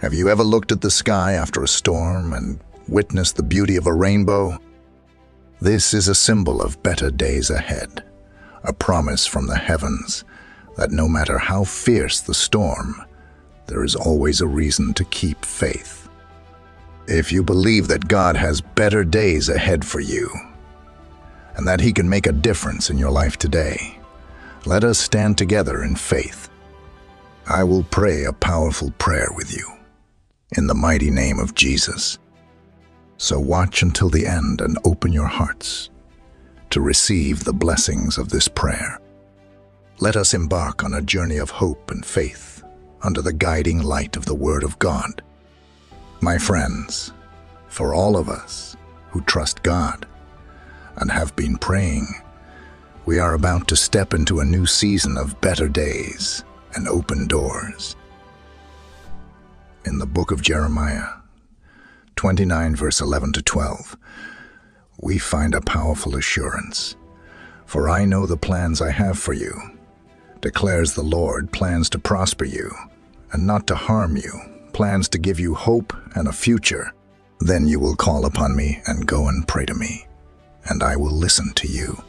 Have you ever looked at the sky after a storm and witnessed the beauty of a rainbow? This is a symbol of better days ahead, a promise from the heavens that no matter how fierce the storm, there is always a reason to keep faith. If you believe that God has better days ahead for you, and that He can make a difference in your life today, let us stand together in faith. I will pray a powerful prayer with you, in the mighty name of Jesus. So watch until the end and open your hearts to receive the blessings of this prayer. Let us embark on a journey of hope and faith under the guiding light of the Word of God. My friends, for all of us who trust God and have been praying, we are about to step into a new season of better days and open doors. In the book of Jeremiah 29, verse 11 to 12, we find a powerful assurance. For I know the plans I have for you, declares the Lord, plans to prosper you and not to harm you, plans to give you hope and a future. Then you will call upon me and go and pray to me, and I will listen to you.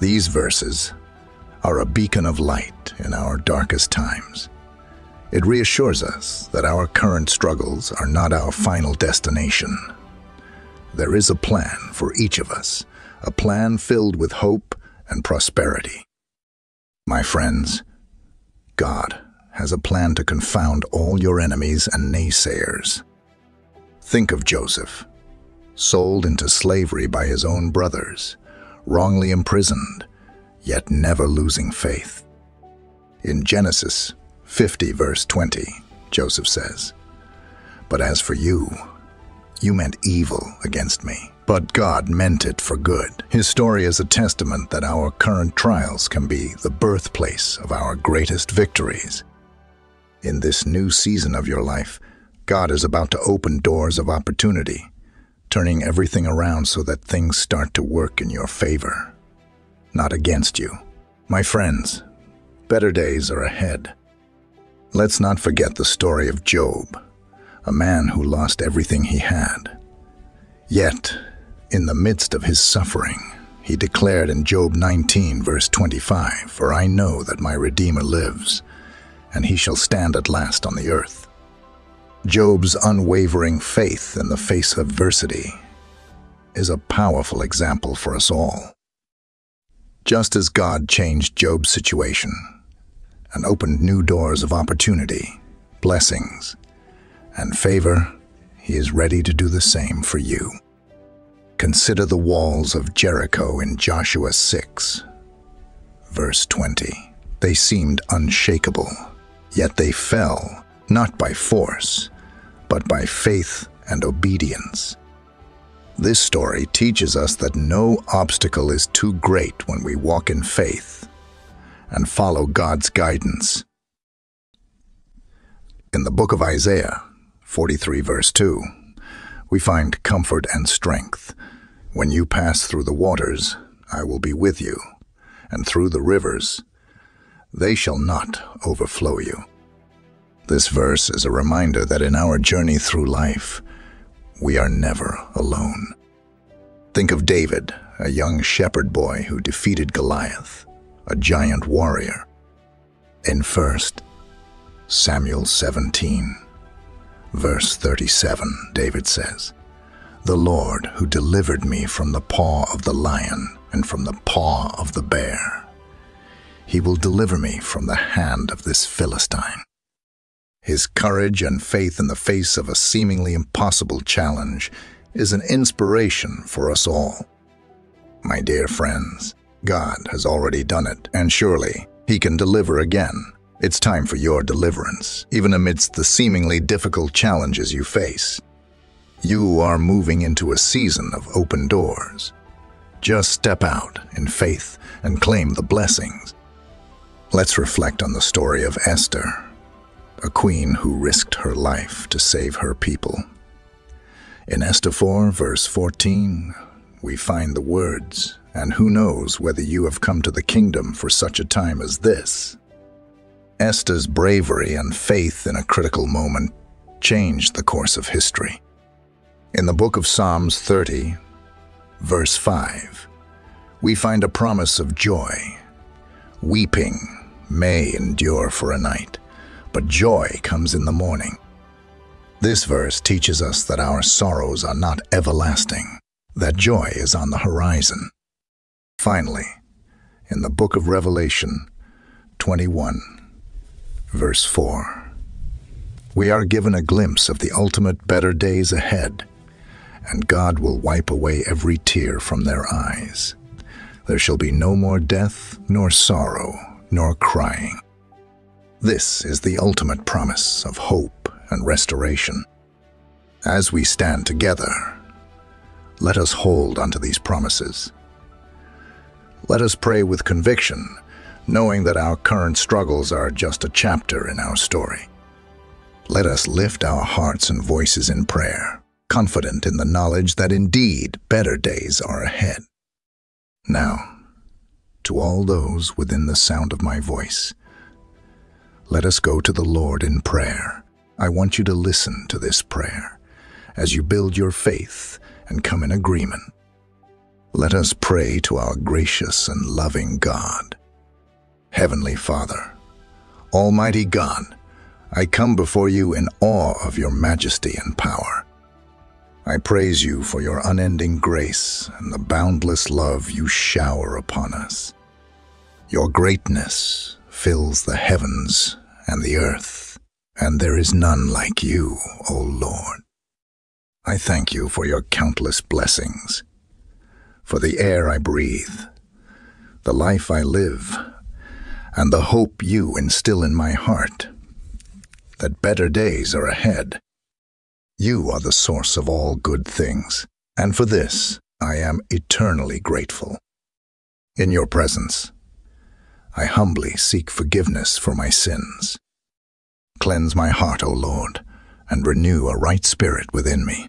These verses are a beacon of light in our darkest times. It reassures us that our current struggles are not our final destination. There is a plan for each of us, a plan filled with hope and prosperity. My friends, God has a plan to confound all your enemies and naysayers. Think of Joseph, sold into slavery by his own brothers, wrongly imprisoned, yet never losing faith. In Genesis 50, verse 20, Joseph says, "But as for you, you meant evil against me, but God meant it for good." His story is a testament that our current trials can be the birthplace of our greatest victories. In this new season of your life, God is about to open doors of opportunity, turning everything around so that things start to work in your favor, not against you. My friends, better days are ahead. Let's not forget the story of Job, a man who lost everything he had. Yet, in the midst of his suffering, he declared in Job 19, verse 25, "For I know that my Redeemer lives, and he shall stand at last on the earth." Job's unwavering faith in the face of adversity is a powerful example for us all. Just as God changed Job's situation and opened new doors of opportunity, blessings, and favor, He is ready to do the same for you. Consider the walls of Jericho in Joshua 6, verse 20. They seemed unshakable, yet they fell, not by force, but by faith and obedience. This story teaches us that no obstacle is too great when we walk in faith and follow God's guidance. In the book of Isaiah 43, verse 2, we find comfort and strength. "When you pass through the waters, I will be with you, and through the rivers, they shall not overflow you." This verse is a reminder that in our journey through life, we are never alone. Think of David, a young shepherd boy who defeated Goliath, a giant warrior, in 1 Samuel 17. Verse 37, David says, "The Lord who delivered me from the paw of the lion and from the paw of the bear, He will deliver me from the hand of this Philistine." His courage and faith in the face of a seemingly impossible challenge is an inspiration for us all. My dear friends, God has already done it, and surely He can deliver again. It's time for your deliverance, even amidst the seemingly difficult challenges you face. You are moving into a season of open doors. Just step out in faith and claim the blessings. Let's reflect on the story of Esther, a queen who risked her life to save her people. In Esther 4, verse 14, we find the words, "And who knows whether you have come to the kingdom for such a time as this?" Esther's bravery and faith in a critical moment changed the course of history. In the book of Psalms 30, verse 5, we find a promise of joy. Weeping may endure for a night, but joy comes in the morning. This verse teaches us that our sorrows are not everlasting, that joy is on the horizon. Finally, in the book of Revelation 21, verse 4, we are given a glimpse of the ultimate better days ahead, and God will wipe away every tear from their eyes. There shall be no more death, nor sorrow, nor crying. This is the ultimate promise of hope and restoration. As we stand together, let us hold onto these promises. Let us pray with conviction, knowing that our current struggles are just a chapter in our story. Let us lift our hearts and voices in prayer, confident in the knowledge that indeed better days are ahead. Now, to all those within the sound of my voice, let us go to the Lord in prayer. I want you to listen to this prayer as you build your faith and come in agreement. Let us pray to our gracious and loving God. Heavenly Father, Almighty God, I come before you in awe of your majesty and power. I praise you for your unending grace and the boundless love you shower upon us. Your greatness fills the heavens and the earth, and there is none like you, O Lord. I thank you for your countless blessings, for the air I breathe, the life I live, and the hope you instill in my heart, that better days are ahead. You are the source of all good things, and for this I am eternally grateful. In your presence, I humbly seek forgiveness for my sins. Cleanse my heart, O Lord, and renew a right spirit within me.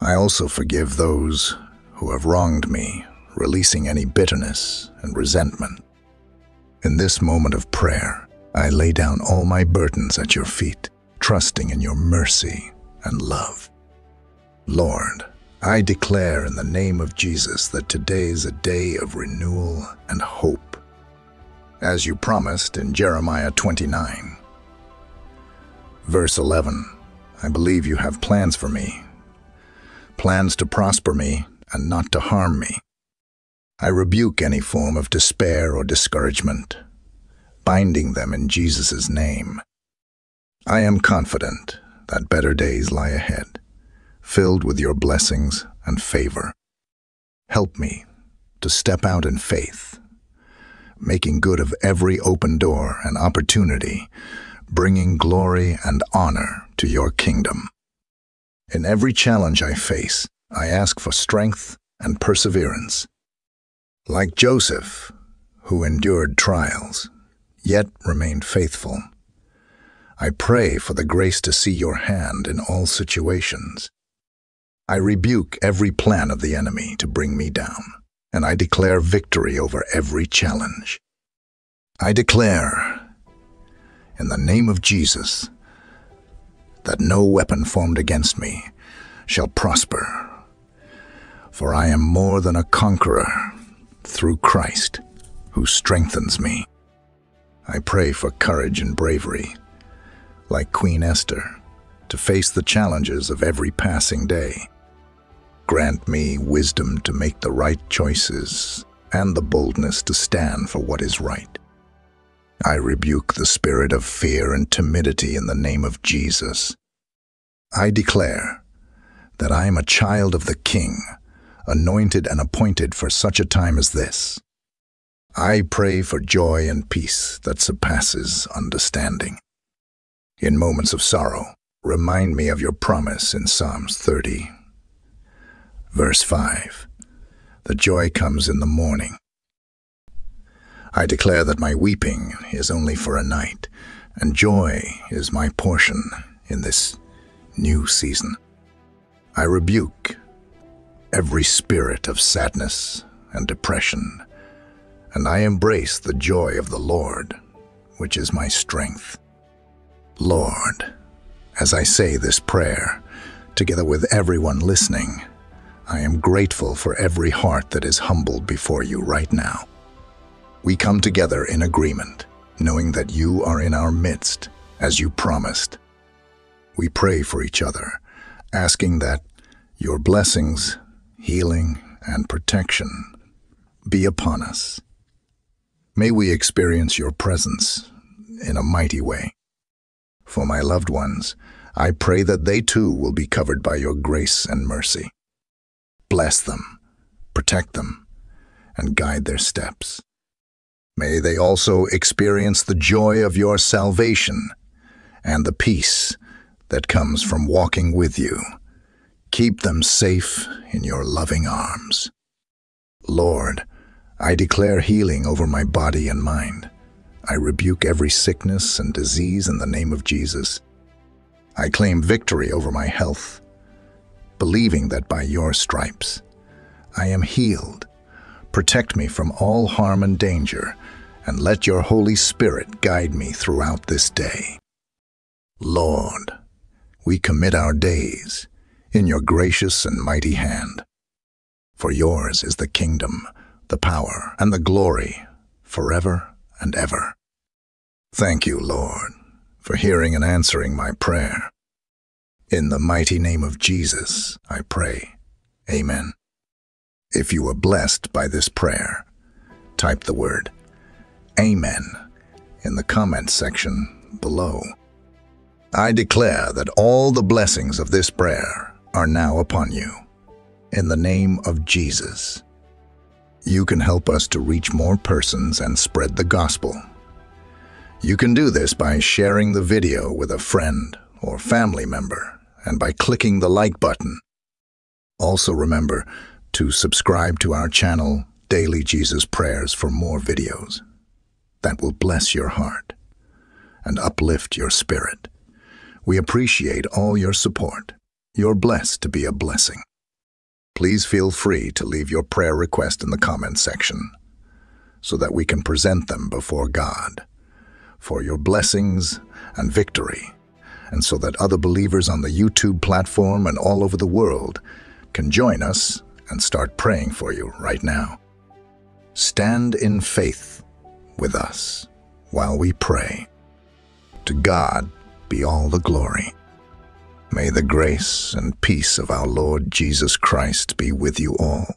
I also forgive those who have wronged me, releasing any bitterness and resentment. In this moment of prayer, I lay down all my burdens at your feet, trusting in your mercy and love. Lord, I declare in the name of Jesus that today is a day of renewal and hope, as you promised in Jeremiah 29, verse 11. I believe you have plans for me, plans to prosper me and not to harm me. I rebuke any form of despair or discouragement, binding them in Jesus' name. I am confident that better days lie ahead, filled with your blessings and favor. Help me to step out in faith, making good of every open door and opportunity, bringing glory and honor to your kingdom. In every challenge I face, I ask for strength and perseverance. Like Joseph, who endured trials, yet remained faithful, I pray for the grace to see your hand in all situations. I rebuke every plan of the enemy to bring me down, and I declare victory over every challenge. I declare, in the name of Jesus, that no weapon formed against me shall prosper, for I am more than a conqueror through Christ, who strengthens me. I pray for courage and bravery, like Queen Esther, to face the challenges of every passing day. Grant me wisdom to make the right choices and the boldness to stand for what is right. I rebuke the spirit of fear and timidity in the name of Jesus. I declare that I am a child of the King, anointed and appointed for such a time as this. I pray for joy and peace that surpasses understanding. In moments of sorrow, remind me of your promise in Psalms 30, verse 5, "The joy comes in the morning." I declare that my weeping is only for a night, and joy is my portion in this new season. I rebuke every spirit of sadness and depression, and I embrace the joy of the Lord, which is my strength. Lord, as I say this prayer, together with everyone listening. I am grateful for every heart that is humbled before you right now. We come together in agreement, knowing that you are in our midst, as you promised. We pray for each other, asking that your blessings, healing, and protection be upon us. May we experience your presence in a mighty way. For my loved ones, I pray that they too will be covered by your grace and mercy. Bless them, protect them, and guide their steps. May they also experience the joy of your salvation and the peace that comes from walking with you. Keep them safe in your loving arms. Lord, I declare healing over my body and mind. I rebuke every sickness and disease in the name of Jesus. I claim victory over my health, believing that by your stripes I am healed. Protect me from all harm and danger, and let your Holy Spirit guide me throughout this day. Lord, we commit our days in your gracious and mighty hand. For yours is the kingdom, the power, and the glory, forever and ever. Thank you, Lord, for hearing and answering my prayer. In the mighty name of Jesus, I pray. Amen. If you were blessed by this prayer, type the word Amen in the comments section below. I declare that all the blessings of this prayer are now upon you. In the name of Jesus. You can help us to reach more persons and spread the gospel. You can do this by sharing the video with a friend or family member and by clicking the like button. Also remember to subscribe to our channel, Daily Jesus Prayers, for more videos that will bless your heart and uplift your spirit. We appreciate all your support. You're blessed to be a blessing. Please feel free to leave your prayer request in the comments section so that we can present them before God for your blessings and victory, and so that other believers on the YouTube platform and all over the world can join us and start praying for you right now. Stand in faith with us while we pray. To God be all the glory. May the grace and peace of our Lord Jesus Christ be with you all.